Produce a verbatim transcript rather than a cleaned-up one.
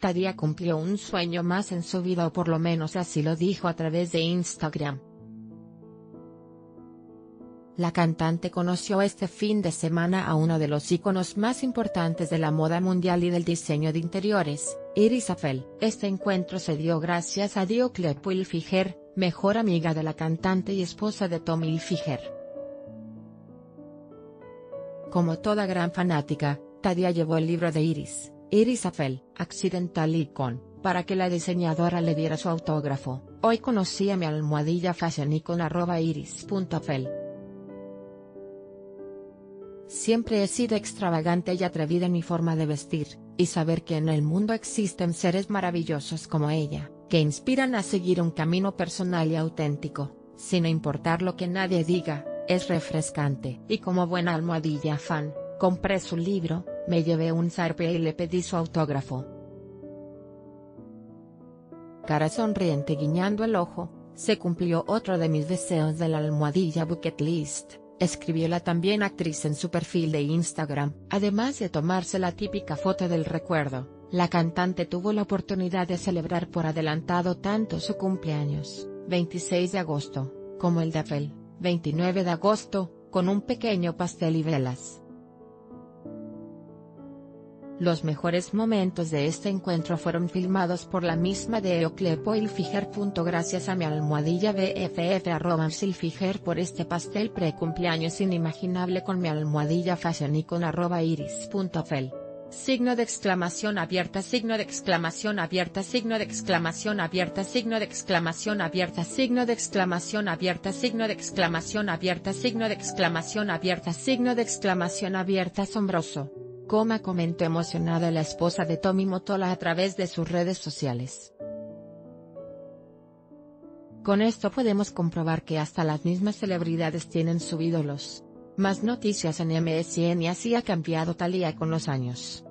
Thalía cumplió un sueño más en su vida, o por lo menos así lo dijo a través de Instagram. La cantante conoció este fin de semana a uno de los íconos más importantes de la moda mundial y del diseño de interiores, Iris Apfel. Este encuentro se dio gracias a Dee Ocleppo Hilfiger, mejor amiga de la cantante y esposa de Tom Hilfiger. Como toda gran fanática, Thalía llevó el libro de Iris. Iris Apfel, Accidental Icon, para que la diseñadora le diera su autógrafo. Hoy conocí a mi almohadilla fashion icon arroba iris.apfel. Siempre he sido extravagante y atrevida en mi forma de vestir, y saber que en el mundo existen seres maravillosos como ella, que inspiran a seguir un camino personal y auténtico, sin importar lo que nadie diga, es refrescante. Y como buena almohadilla fan, compré su libro, me llevé un zarpe y le pedí su autógrafo. Cara sonriente guiñando el ojo, se cumplió otro de mis deseos de la almohadilla bucket list, escribió la también actriz en su perfil de Instagram. Además de tomarse la típica foto del recuerdo, la cantante tuvo la oportunidad de celebrar por adelantado tanto su cumpleaños, veintiséis de agosto, como el de Apfel, veintinueve de agosto, con un pequeño pastel y velas. Los mejores momentos de este encuentro fueron filmados por la misma Dee Ocleppo Hilfiger. Gracias a mi almohadilla B F F arroba Hilfiger por este pastel pre-cumpleaños inimaginable con mi almohadilla fashion icon arroba iris.apfel. Signo de exclamación abierta, signo de exclamación abierta, signo de exclamación abierta, signo de exclamación abierta, signo de exclamación abierta, signo de exclamación abierta, signo de exclamación abierta, signo de exclamación abierta, asombroso. Coma comentó emocionada la esposa de Tommy Mottola a través de sus redes sociales. Con esto podemos comprobar que hasta las mismas celebridades tienen sus ídolos. Más noticias en M S N. Así ha cambiado Thalía con los años.